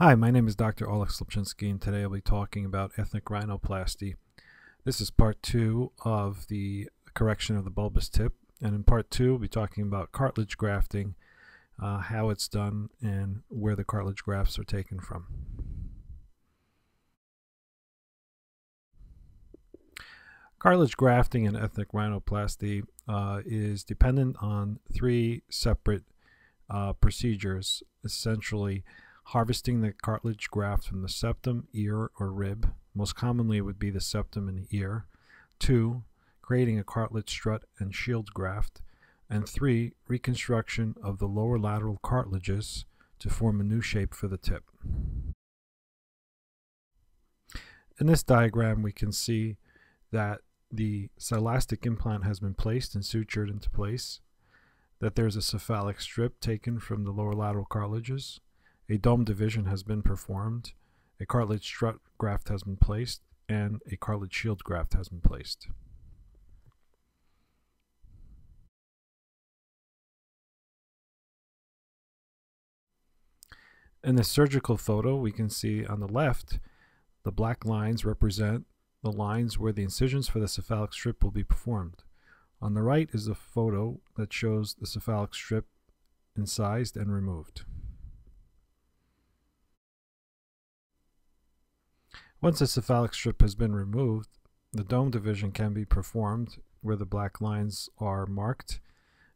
Hi, my name is Dr. Oleh Slupchynskyj, and today I'll be talking about ethnic rhinoplasty. This is part two of the correction of the bulbous tip, and in part two we'll be talking about cartilage grafting, how it's done, and where the cartilage grafts are taken from. Cartilage grafting and ethnic rhinoplasty is dependent on three separate procedures, essentially harvesting the cartilage graft from the septum, ear, or rib. Most commonly it would be the septum and the ear. 2, creating a cartilage strut and shield graft. And 3, reconstruction of the lower lateral cartilages to form a new shape for the tip. In this diagram we can see that the silastic implant has been placed and sutured into place, that there's a cephalic strip taken from the lower lateral cartilages, a dome division has been performed, a cartilage strut graft has been placed, and a cartilage shield graft has been placed. In the surgical photo, we can see on the left, the black lines represent the lines where the incisions for the cephalic strip will be performed. On the right is a photo that shows the cephalic strip incised and removed. Once the cephalic strip has been removed, the dome division can be performed where the black lines are marked.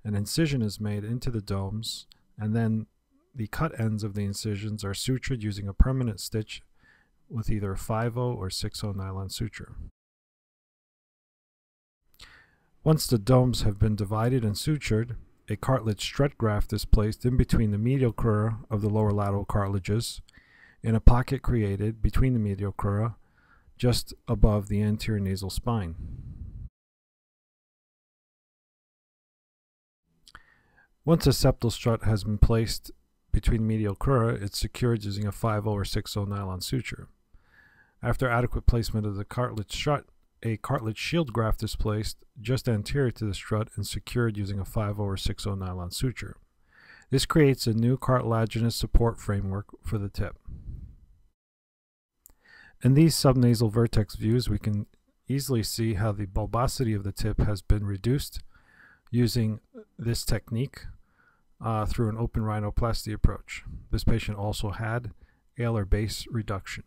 An incision is made into the domes, and then the cut ends of the incisions are sutured using a permanent stitch with either a 5/0 or 6/0 nylon suture. Once the domes have been divided and sutured, a cartilage strut graft is placed in between the medial crura of the lower lateral cartilages, in a pocket created between the medial crura just above the anterior nasal spine. Once a septal strut has been placed between the medial crura, it's secured using a 5/0 or 6/0 nylon suture. After adequate placement of the cartilage strut, a cartilage shield graft is placed just anterior to the strut and secured using a 5/0 or 6/0 nylon suture. This creates a new cartilaginous support framework for the tip. In these subnasal vertex views, we can easily see how the bulbosity of the tip has been reduced using this technique through an open rhinoplasty approach. This patient also had alar base reduction.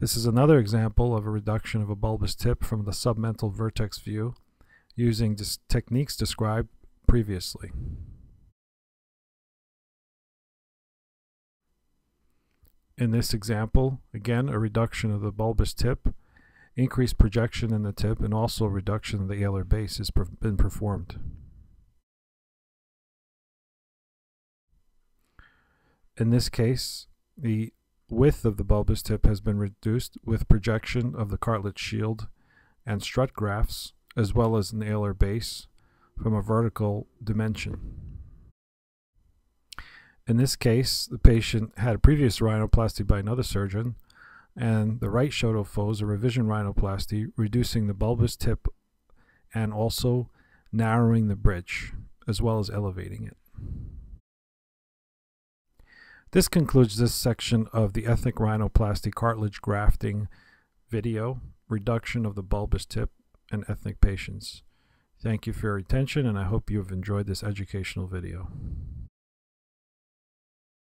This is another example of a reduction of a bulbous tip from the submental vertex view using techniques described previously. In this example, again, a reduction of the bulbous tip, increased projection in the tip, and also a reduction of the alar base has been performed. In this case, the width of the bulbous tip has been reduced with projection of the cartilage shield and strut grafts, as well as an alar base from a vertical dimension. In this case, the patient had a previous rhinoplasty by another surgeon, and the right shoto faux is a revision rhinoplasty, reducing the bulbous tip and also narrowing the bridge, as well as elevating it. This concludes this section of the ethnic rhinoplasty cartilage grafting video, reduction of the bulbous tip in ethnic patients. Thank you for your attention, and I hope you have enjoyed this educational video.